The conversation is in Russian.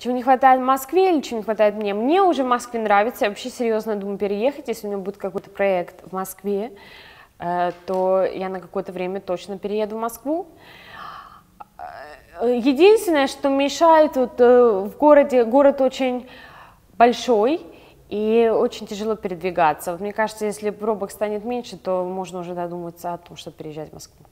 Чего не хватает в Москве или чего не хватает мне? Мне уже в Москве нравится, я вообще серьезно думаю переехать, если у меня будет какой-то проект в Москве, то я на какое-то время точно перееду в Москву. Единственное, что мешает, вот, в городе, город очень большой и очень тяжело передвигаться. Вот, мне кажется, если пробок станет меньше, то можно уже додуматься о том, чтобы переезжать в Москву.